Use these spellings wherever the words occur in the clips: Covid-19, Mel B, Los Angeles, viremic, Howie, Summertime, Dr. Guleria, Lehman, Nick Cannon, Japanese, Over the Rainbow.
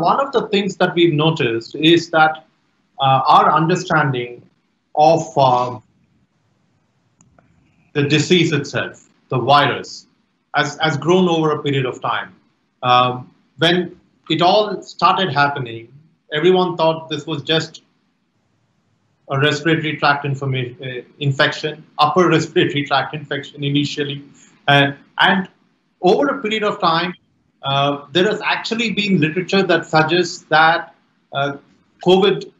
one of the things that we've noticed is that our understanding of the disease itself, the virus, has grown over a period of time. When it all started happening, everyone thought this was just a respiratory tract infection, upper respiratory tract infection initially. And over a period of time, there has actually been literature that suggests that COVID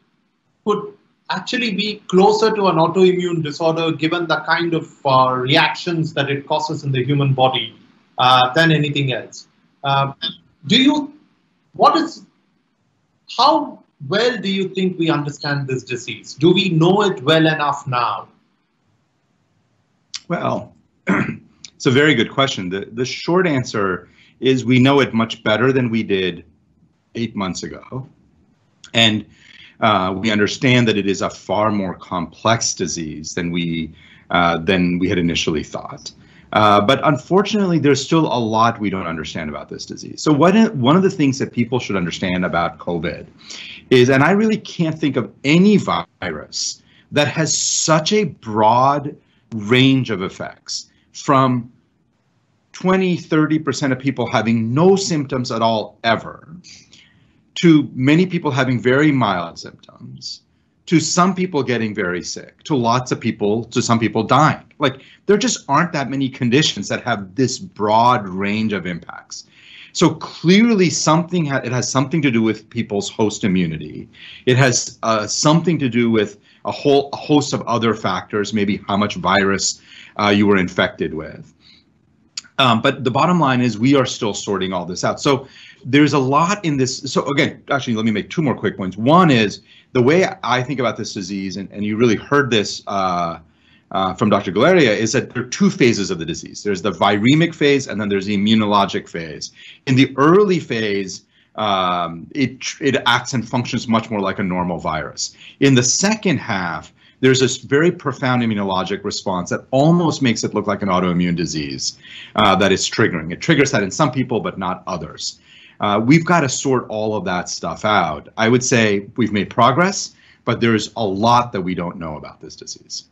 could actually be closer to an autoimmune disorder given the kind of reactions that it causes in the human body than anything else. How well do you think we understand this disease? Do we know it well enough now? Well, it's a very good question. The short answer is we know it much better than we did 8 months ago. And we understand that it is a far more complex disease than we had initially thought. But unfortunately, there's still a lot we don't understand about this disease. So one of the things that people should understand about COVID is, and I really can't think of any virus that has such a broad range of effects, from 20–30% of people having no symptoms at all ever, to many people having very mild symptoms, to some people getting very sick, to lots of people, to some people dying. Like, there just aren't that many conditions that have this broad range of impacts. So clearly something, it has something to do with people's host immunity. It has something to do with a whole host of other factors, maybe how much virus you were infected with. But the bottom line is we are still sorting all this out. So there's a lot in this. So again, actually, let me make two more quick points. One is the way I think about this disease, and you really heard this from Dr. Guleria, is that there are two phases of the disease. There's the viremic phase, and then there's the immunologic phase. In the early phase, it acts and functions much more like a normal virus. In the second half, there's this very profound immunologic response that almost makes it look like an autoimmune disease that it's triggering. It triggers that in some people, but not others. We've got to sort all of that stuff out. I would say we've made progress, but there's a lot that we don't know about this disease.